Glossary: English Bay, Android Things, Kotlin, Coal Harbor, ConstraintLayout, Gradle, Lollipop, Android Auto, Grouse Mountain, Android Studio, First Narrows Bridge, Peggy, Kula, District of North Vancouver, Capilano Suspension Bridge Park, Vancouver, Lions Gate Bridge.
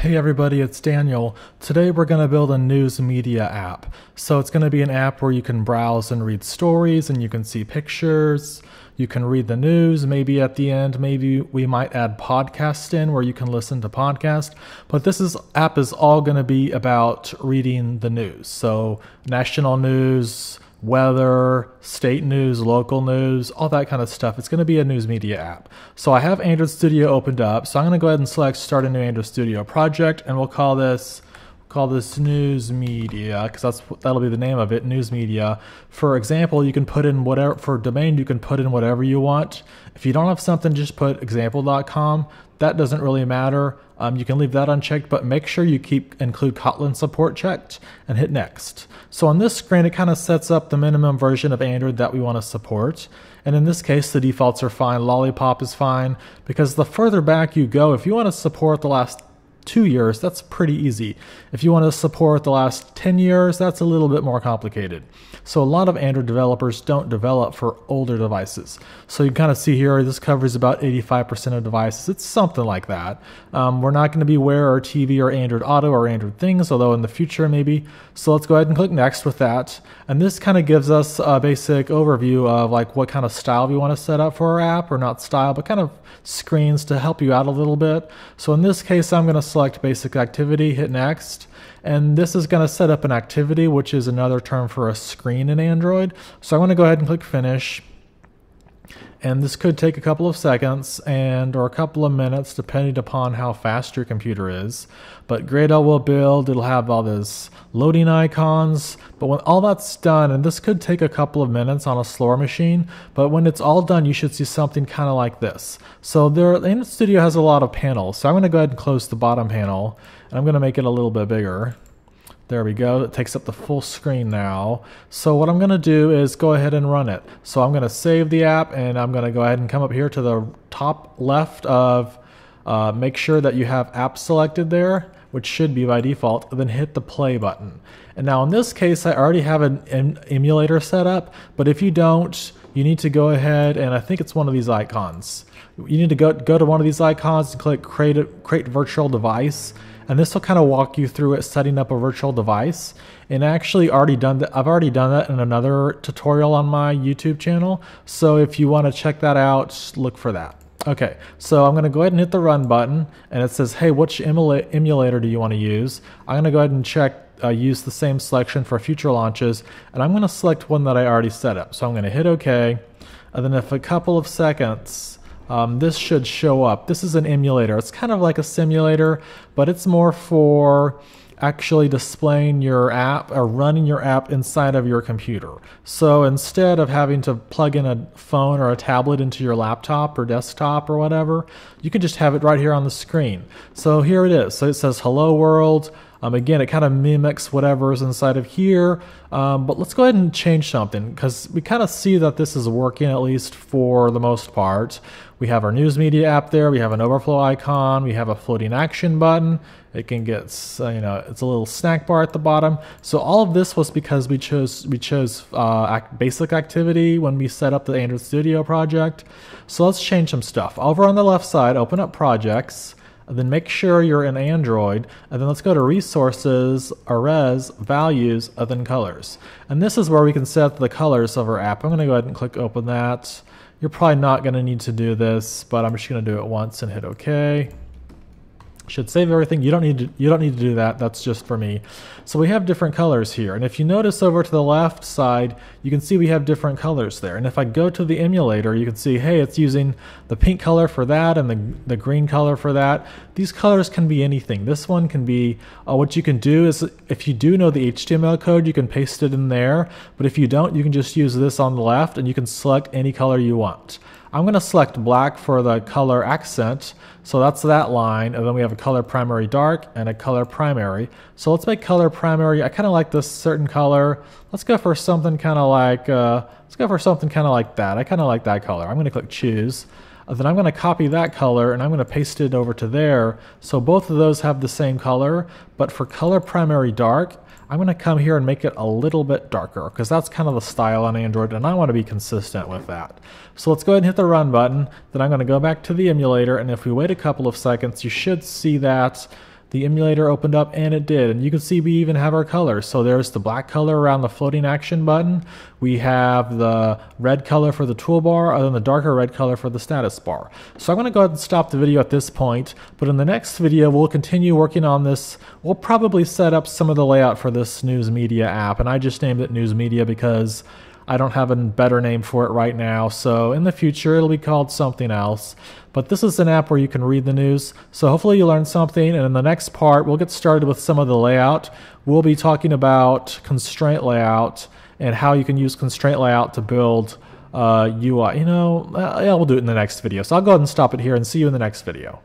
Hey everybody, it's Daniel. Today we're going to build a news media app. So it's going to be an app where you can browse and read stories, and you can see pictures, you can read the news. Maybe at the end, maybe we might add podcasts in where you can listen to podcasts. But this app is all going to be about reading the news. So national news, weather, state news, local news, all that kind of stuff. It's going to be a news media app. So I have Android Studio opened up. So I'm going to go ahead and select Start a New Android Studio Project, and we'll call this News Media, because that'll be the name of it, News Media. For example, you can put in whatever, for domain, you can put in whatever you want. If you don't have something, just put example.com. That doesn't really matter. You can leave that unchecked, but make sure you include Kotlin support checked and hit next. So on this screen, it kind of sets up the minimum version of Android that we want to support. And in this case, the defaults are fine. Lollipop is fine, because the further back you go, if you want to support the last 2 years, that's pretty easy. If you want to support the last 10 years, that's a little bit more complicated. So a lot of Android developers don't develop for older devices. So you can kind of see here, this covers about 85% of devices. It's something like that. We're not going to be Wear or TV or Android Auto or Android Things, although in the future maybe. So let's go ahead and click next with that. And this kind of gives us a basic overview of like what kind of style we want to set up for our app, or not style, but kind of screens to help you out a little bit. So in this case, I'm going to select basic activity, hit next, and this is going to set up an activity, which is another term for a screen in Android. So I want to go ahead and click finish, and this could take a couple of seconds and or a couple of minutes depending upon how fast your computer is, but Gradle will build. It'll have all those loading icons, but when all that's done, and this could take a couple of minutes on a slower machine, but when it's all done, you should see something kind of like this. So Android Studio has a lot of panels, so I'm going to go ahead and close the bottom panel, and I'm going to make it a little bit bigger. There we go. It takes up the full screen now. So what I'm going to do is go ahead and run it. So I'm going to save the app, and I'm going to go ahead and come up here to the top left of make sure that you have app selected there, which should be by default, and then hit the play button. And now in this case, I already have an emulator set up, but if you don't, you need to go ahead, and I think it's one of these icons. You need to go to one of these icons and click create virtual device. And this will kind of walk you through it, setting up a virtual device. And actually already done that. I've already done that in another tutorial on my YouTube channel. So if you want to check that out, look for that. Okay, so I'm going to go ahead and hit the run button, and it says, hey, which emulator do you want to use? I'm going to go ahead and use the same selection for future launches, and I'm going to select one that I already set up. So I'm going to hit OK, and then if a couple of seconds, this should show up. This is an emulator. It's kind of like a simulator, but it's more for actually displaying your app or running your app inside of your computer. So instead of having to plug in a phone or a tablet into your laptop or desktop or whatever, you can just have it right here on the screen. So here it is. So it says hello world. Again, it kind of mimics whatever is inside of here, but let's go ahead and change something, because we kind of see that this is working, at least for the most part. We have our news media app there, we have an overflow icon, we have a floating action button. It can get, it's a little snack bar at the bottom. So all of this was because we chose basic activity when we set up the Android Studio project. So let's change some stuff. Over on the left side, open up projects. And then make sure you're in Android, and then let's go to resources, arrays, values, and then colors. And this is where we can set the colors of our app. I'm going to go ahead and click open that. You're probably not going to need to do this, but I'm just going to do it once and hit OK. Should save everything. You don't need to do that. That's just for me. So we have different colors here, and if you notice over to the left side, you can see we have different colors there. And if I go to the emulator, you can see, hey, it's using the pink color for that and the green color for that. These colors can be anything. This one can be what you can do is, if you do know the HTML code, you can paste it in there. But if you don't, you can just use this on the left, and you can select any color you want. I'm going to select black for the color accent, so that's that line, and then we have a color primary dark and a color primary. So let's make color primary. I kind of like this certain color. Let's go for something kind of like that. I kind of like that color. I'm going to click choose. And then I'm going to copy that color, and I'm going to paste it over to there. So both of those have the same color, but for color primary dark, I'm going to come here and make it a little bit darker, because that's kind of the style on Android, and I want to be consistent with that. So let's go ahead and hit the run button. Then I'm going to go back to the emulator, and if we wait a couple of seconds, you should see that the emulator opened up, and it did. And you can see we even have our colors. So there's the black color around the floating action button. We have the red color for the toolbar, and then the darker red color for the status bar. So I'm going to go ahead and stop the video at this point. But in the next video, we'll continue working on this. We'll probably set up some of the layout for this News Media app. And I just named it News Media because I don't have a better name for it right now, so in the future it'll be called something else. But this is an app where you can read the news, so hopefully you learned something, and in the next part we'll get started with some of the layout. We'll be talking about constraint layout and how you can use constraint layout to build UI. Yeah, we'll do it in the next video. So I'll go ahead and stop it here and see you in the next video.